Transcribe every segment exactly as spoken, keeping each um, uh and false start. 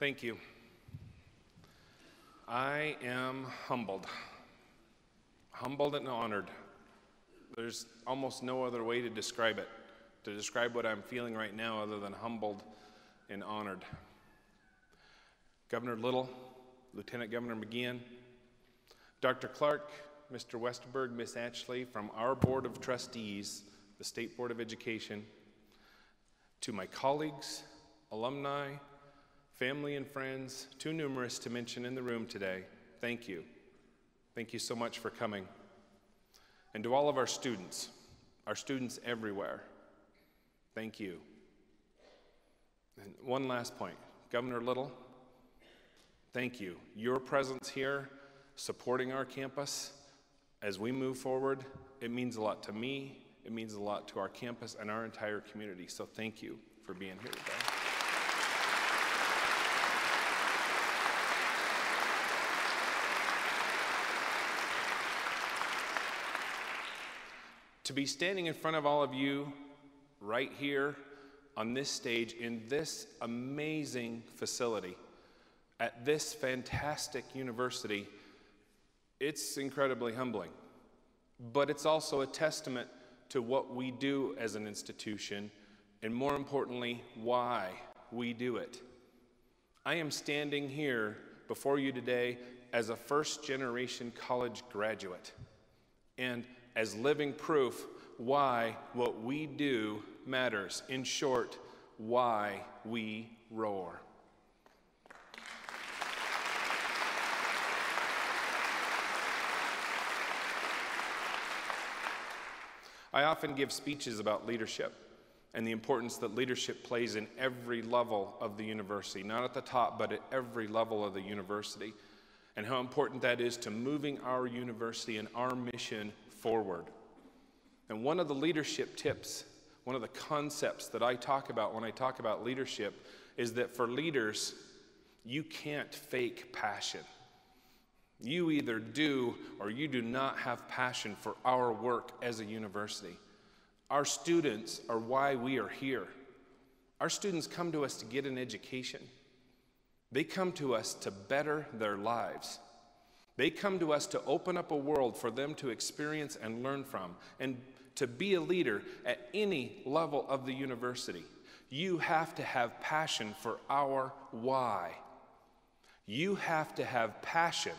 Thank you. I am humbled, humbled and honored. There's almost no other way to describe it, to describe what I'm feeling right now other than humbled and honored. Governor Little, Lieutenant Governor McGeehan, Doctor Clark, Mister Westerberg, Miss Ashley, from our Board of Trustees, the State Board of Education, to my colleagues, alumni, family and friends, too numerous to mention in the room today, thank you. Thank you so much for coming. And to all of our students, our students everywhere, thank you. And one last point, Governor Little, thank you. Your presence here, supporting our campus as we move forward, it means a lot to me, it means a lot to our campus and our entire community, so thank you for being here today. To be standing in front of all of you right here on this stage in this amazing facility at this fantastic university, it's incredibly humbling, but it's also a testament to what we do as an institution, and more importantly, why we do it. I am standing here before you today as a first-generation college graduate, and as living proof why what we do matters. In short, why we roar. I often give speeches about leadership and the importance that leadership plays in every level of the university, not at the top, but at every level of the university, and how important that is to moving our university and our mission forward. And one of the leadership tips, one of the concepts that I talk about when I talk about leadership is that for leaders, you can't fake passion. You either do or you do not have passion for our work as a university. Our students are why we are here. Our students come to us to get an education. They come to us to better their lives. They come to us to open up a world for them to experience and learn from, and to be a leader at any level of the university. You have to have passion for our why. You have to have passion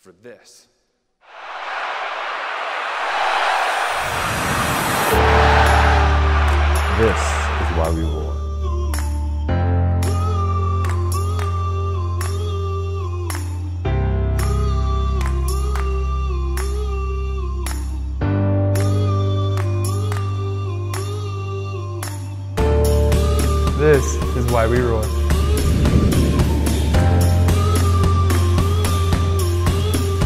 for this. This is why we roar. This is why we roar. This is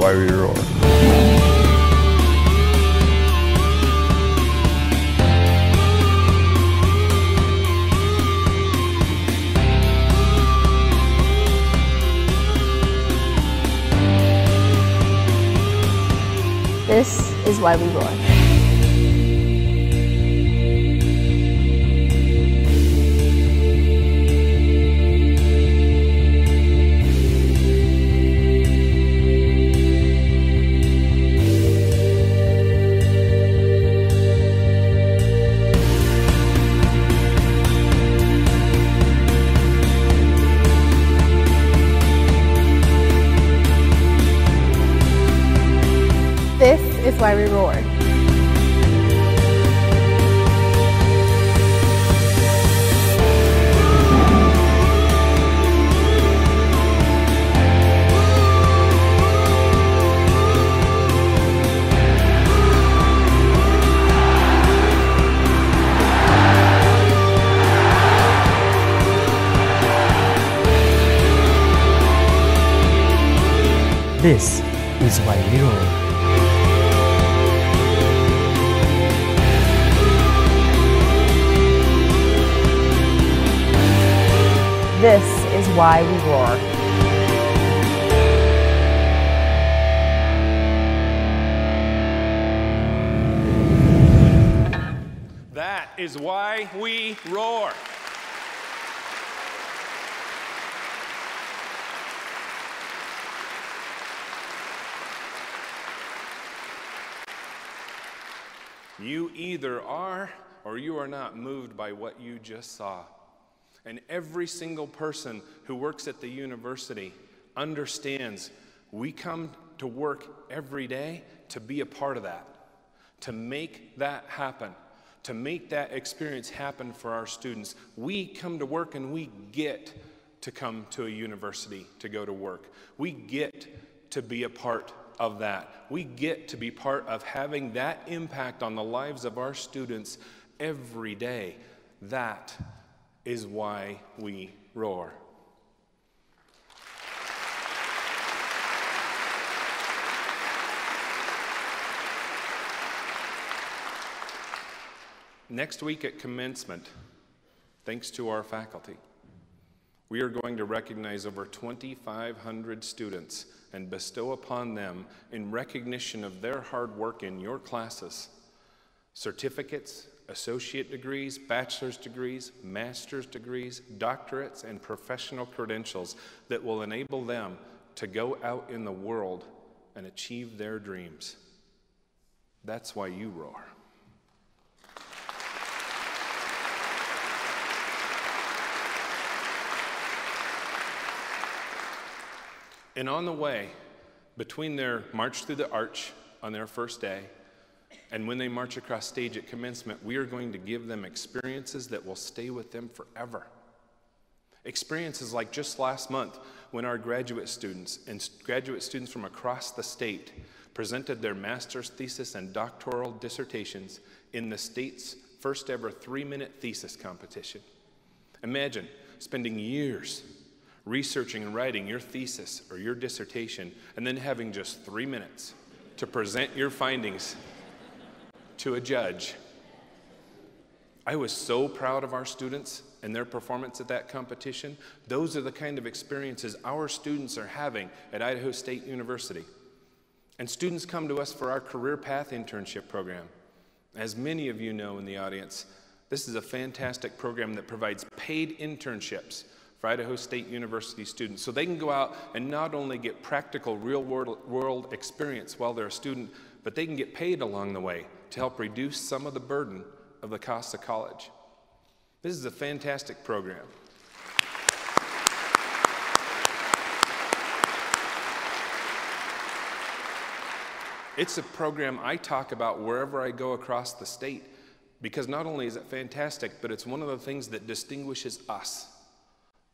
why we roar. This is why we roar. Why we roar. This is why we roar. This is why we roar. is why we roar. You either are or you are not moved by what you just saw. And every single person who works at the university understands we come to work every day to be a part of that, to make that happen, to make that experience happen for our students. We come to work and we get to come to a university to go to work. We get to be a part of that. We get to be part of having that impact on the lives of our students every day. That is why we roar. Next week at commencement, thanks to our faculty, we are going to recognize over twenty-five hundred students and bestow upon them, in recognition of their hard work in your classes, certificates, associate degrees, bachelor's degrees, master's degrees, doctorates, and professional credentials that will enable them to go out in the world and achieve their dreams. That's why you roar. And on the way, between their march through the arch on their first day and when they march across stage at commencement, we are going to give them experiences that will stay with them forever. Experiences like just last month when our graduate students and graduate students from across the state presented their master's thesis and doctoral dissertations in the state's first ever three-minute thesis competition. Imagine spending years researching and writing your thesis or your dissertation, and then having just three minutes to present your findings to a judge. I was so proud of our students and their performance at that competition. Those are the kind of experiences our students are having at Idaho State University. And students come to us for our Career Path internship program. As many of you know in the audience, this is a fantastic program that provides paid internships for Idaho State University students, so they can go out and not only get practical real-world experience while they're a student, but they can get paid along the way to help reduce some of the burden of the cost of college. This is a fantastic program. It's a program I talk about wherever I go across the state, because not only is it fantastic, but it's one of the things that distinguishes us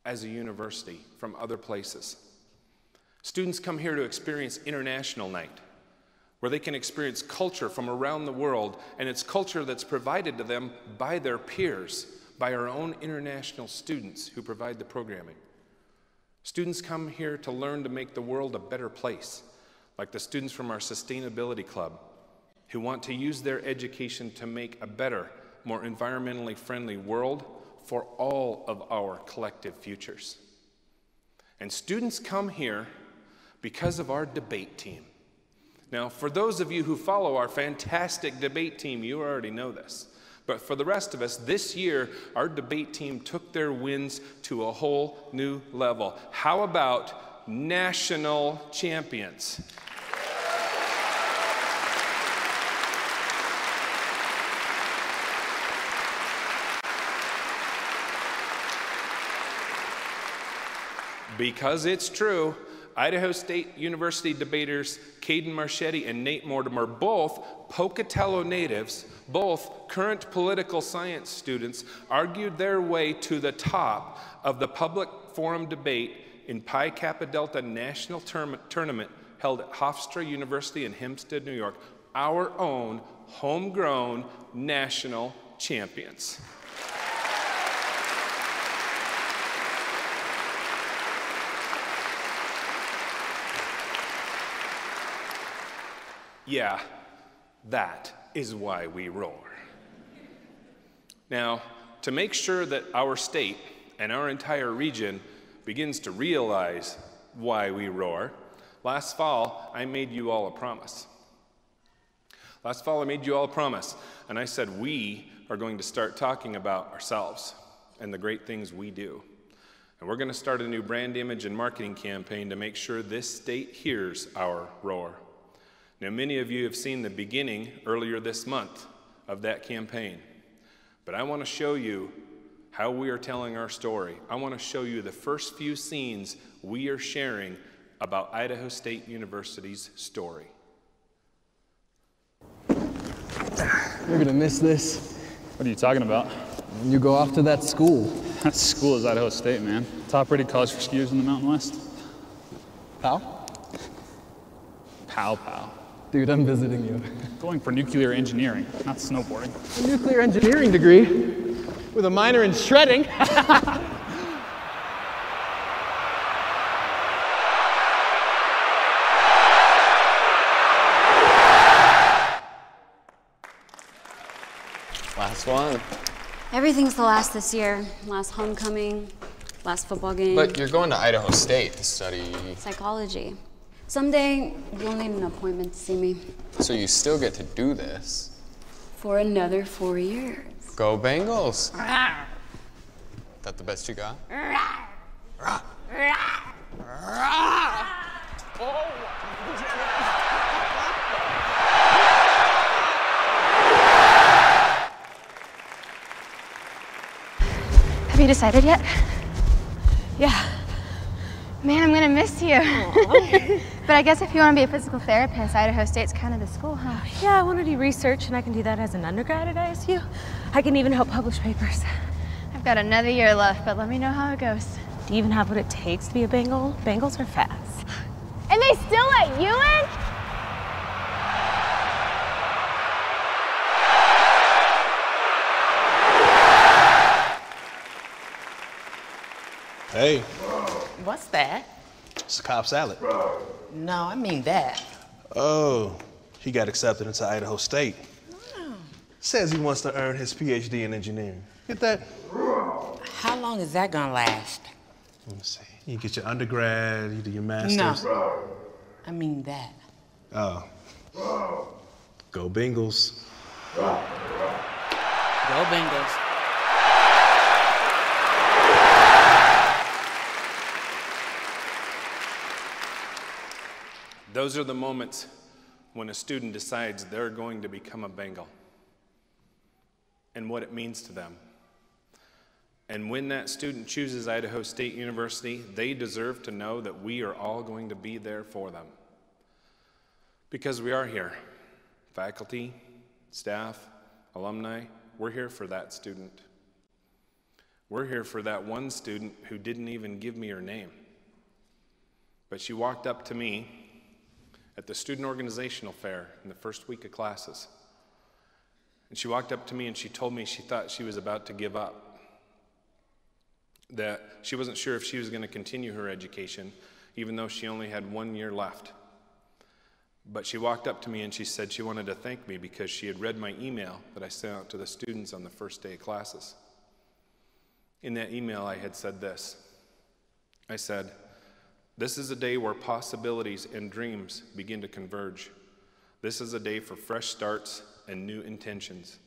as a university from other places. Students come here to experience International Night, where they can experience culture from around the world, and it's culture that's provided to them by their peers, by our own international students who provide the programming. Students come here to learn to make the world a better place, like the students from our Sustainability Club, who want to use their education to make a better, more environmentally friendly world for all of our collective futures. And students come here because of our debate team. Now, for those of you who follow our fantastic debate team, you already know this. But for the rest of us, this year, our debate team took their wins to a whole new level. How about national champions? Because it's true, Idaho State University debaters Caden Marchetti and Nate Mortimer, both Pocatello natives, both current political science students, argued their way to the top of the public forum debate in Pi Kappa Delta National Tournament held at Hofstra University in Hempstead, New York. Our own homegrown national champions. Yeah, that is why we roar. Now, to make sure that our state and our entire region begins to realize why we roar, last fall I made you all a promise. Last fall I made you all a promise, and I said we are going to start talking about ourselves and the great things we do. And we're going to start a new brand image and marketing campaign to make sure this state hears our roar. Now, many of you have seen the beginning earlier this month of that campaign, but I want to show you how we are telling our story. I want to show you the first few scenes we are sharing about Idaho State University's story. You're gonna miss this. What are you talking about? When you go off to that school. That school is Idaho State, man. Top-rated college for skiers in the Mountain West. Pow? Pow, pow. Dude, I'm visiting you. Going for nuclear engineering, not snowboarding. A nuclear engineering degree with a minor in shredding. Last one. Everything's the last this year. Last homecoming, last football game. But you're going to Idaho State to study... psychology. Someday, you'll need an appointment to see me. So you still get to do this? For another four years. Go Bengals! Rawr. Is that the best you got? Rawr. Rawr. Rawr. Rawr. Oh. Have you decided yet? Yeah. Man, I'm gonna miss you. But I guess if you want to be a physical therapist, Idaho State's kind of the school, huh? Yeah, I want to do research, and I can do that as an undergrad at I S U. I can even help publish papers. I've got another year left, but let me know how it goes. Do you even have what it takes to be a Bengal? Bengals are fast. And they still let you in? Hey. What's that? It's a Cobb salad. No, I mean that. Oh, he got accepted into Idaho State. Oh. Says he wants to earn his P H D in engineering. Get that? How long is that gonna last? Let me see. You get your undergrad, you do your master's. No, I mean that. Oh. Go Bengals. Go Bengals. Those are the moments when a student decides they're going to become a Bengal and what it means to them. And when that student chooses Idaho State University, they deserve to know that we are all going to be there for them. Because we are here. Faculty, staff, alumni, we're here for that student. We're here for that one student who didn't even give me her name. But she walked up to me at the student organizational fair in the first week of classes. And she walked up to me and she told me she thought she was about to give up. That she wasn't sure if she was going to continue her education, even though she only had one year left. But she walked up to me and she said she wanted to thank me because she had read my email that I sent out to the students on the first day of classes. In that email, I had said this. I said, "This is a day where possibilities and dreams begin to converge. This is a day for fresh starts and new intentions.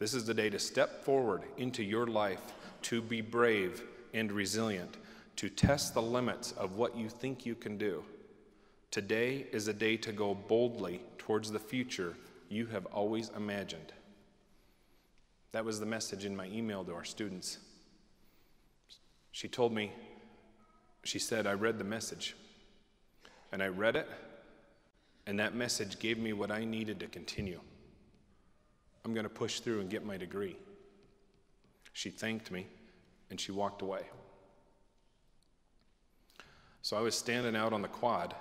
This is the day to step forward into your life, to be brave and resilient, to test the limits of what you think you can do. Today is a day to go boldly towards the future you have always imagined." That was the message in my email to our students. She told me, She said, "I read the message, and I read it, and that message gave me what I needed to continue. I'm going to push through and get my degree." She thanked me, and she walked away. So I was standing out on the quad,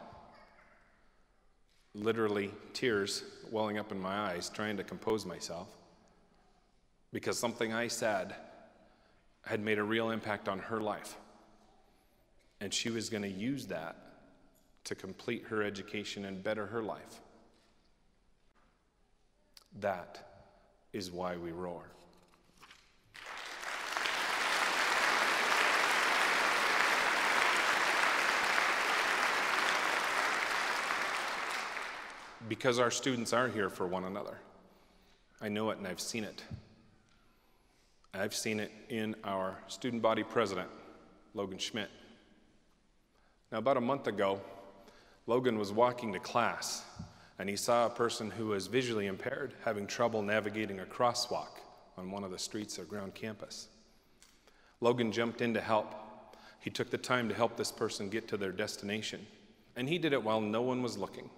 literally tears welling up in my eyes, trying to compose myself, because something I said had made a real impact on her life. And she was going to use that to complete her education and better her life. That is why we roar. Because our students are here for one another. I know it and I've seen it. I've seen it in our student body president, Logan Schmidt. Now, about a month ago, Logan was walking to class, and he saw a person who was visually impaired having trouble navigating a crosswalk on one of the streets of ground campus. Logan jumped in to help. He took the time to help this person get to their destination, and he did it while no one was looking.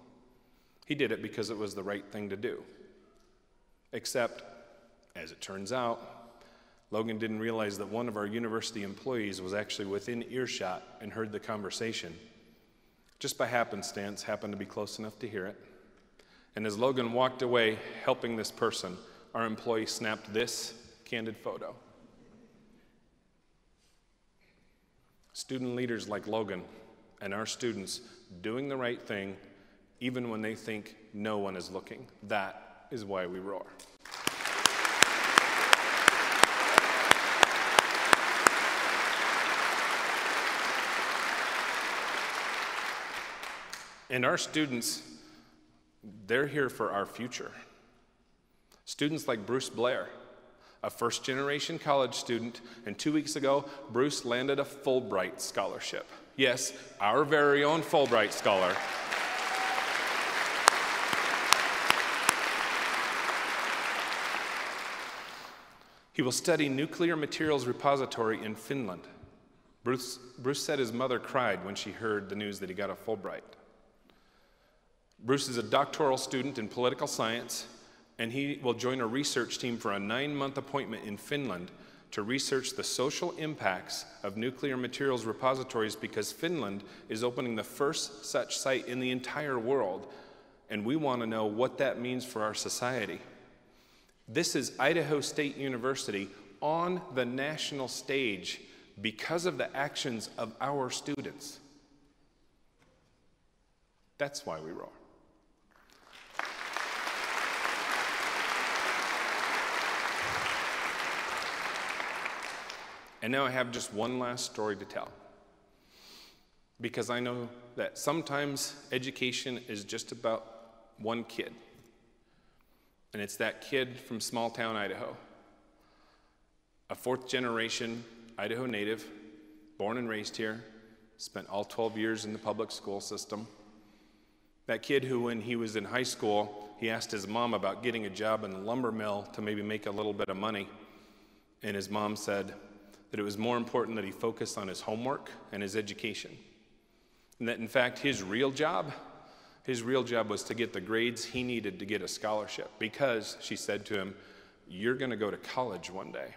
He did it because it was the right thing to do. Except, as it turns out, Logan didn't realize that one of our university employees was actually within earshot and heard the conversation. Just by happenstance, happened to be close enough to hear it. And as Logan walked away helping this person, our employee snapped this candid photo. Student leaders like Logan and our students doing the right thing even when they think no one is looking. That is why we roar. And our students, they're here for our future. Students like Bruce Blair, a first-generation college student, and two weeks ago, Bruce landed a Fulbright scholarship. Yes, our very own Fulbright scholar. He will study nuclear materials repository in Finland. Bruce, Bruce said his mother cried when she heard the news that he got a Fulbright. Bruce is a doctoral student in political science, and he will join a research team for a nine-month appointment in Finland to research the social impacts of nuclear materials repositories because Finland is opening the first such site in the entire world, and we want to know what that means for our society. This is Idaho State University on the national stage because of the actions of our students. That's why we roar. And now I have just one last story to tell, because I know that sometimes education is just about one kid, and it's that kid from small town Idaho, a fourth generation Idaho native, born and raised here, spent all twelve years in the public school system. That kid who, when he was in high school, he asked his mom about getting a job in the lumber mill to maybe make a little bit of money, and his mom said that it was more important that he focus on his homework and his education. And that in fact, his real job, his real job was to get the grades he needed to get a scholarship because, she said to him, you're gonna go to college one day.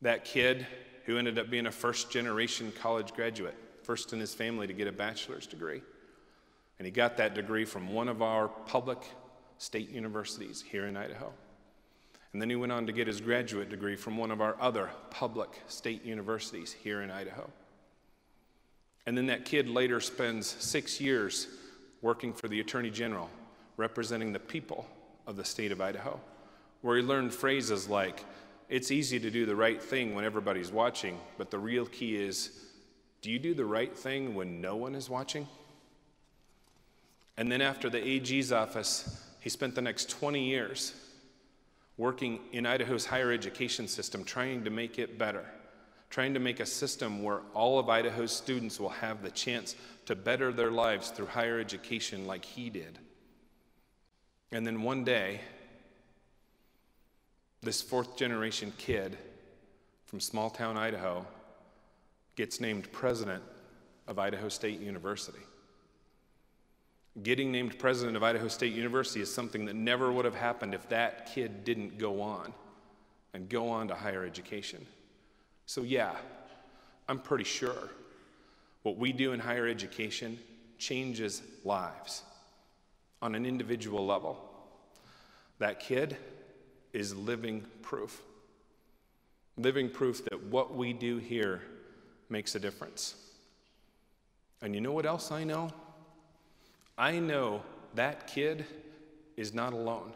That kid who ended up being a first generation college graduate, first in his family to get a bachelor's degree. And he got that degree from one of our public state universities here in Idaho. And then he went on to get his graduate degree from one of our other public state universities here in Idaho. And then that kid later spends six years working for the Attorney General, representing the people of the state of Idaho, where he learned phrases like, it's easy to do the right thing when everybody's watching, but the real key is, do you do the right thing when no one is watching? And then after the A G's office, he spent the next twenty years working in Idaho's higher education system, trying to make it better, trying to make a system where all of Idaho's students will have the chance to better their lives through higher education like he did. And then one day, this fourth generation kid from small town Idaho gets named president of Idaho State University. Getting named president of Idaho State University is something that never would have happened if that kid didn't go on and go on to higher education. So yeah, I'm pretty sure what we do in higher education changes lives on an individual level. That kid is living proof. Living proof that what we do here makes a difference. And you know what else I know? I know that kid is not alone.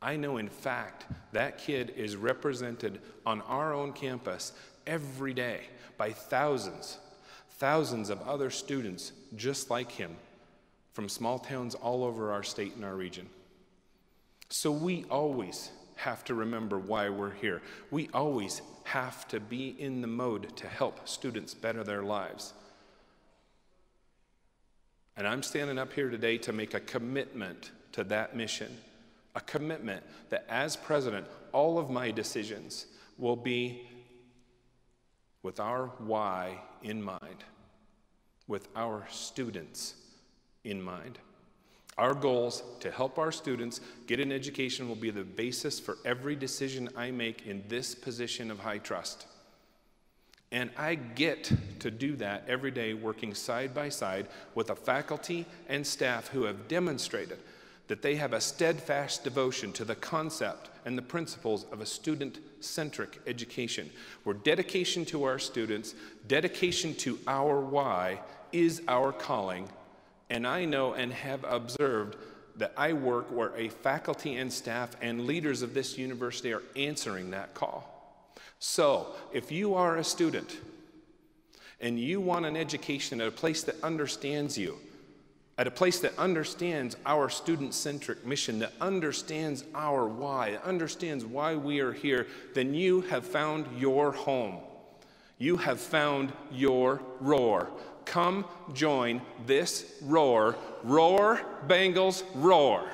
I know, in fact, that kid is represented on our own campus every day by thousands, thousands of other students just like him from small towns all over our state and our region. So we always have to remember why we're here. We always have to be in the mode to help students better their lives. And I'm standing up here today to make a commitment to that mission, a commitment that as president, all of my decisions will be with our why in mind, with our students in mind. Our goals to help our students get an education will be the basis for every decision I make in this position of high trust. And I get to do that every day, working side by side with a faculty and staff who have demonstrated that they have a steadfast devotion to the concept and the principles of a student-centric education, where dedication to our students, dedication to our why is our calling. And I know and have observed that I work where a faculty and staff and leaders of this university are answering that call. So if you are a student and you want an education at a place that understands you, at a place that understands our student-centric mission, that understands our why, that understands why we are here, then you have found your home. You have found your roar. Come join this roar. Roar, Bengals, roar.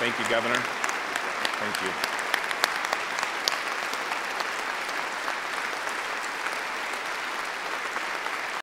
Thank you, Governor. Thank you.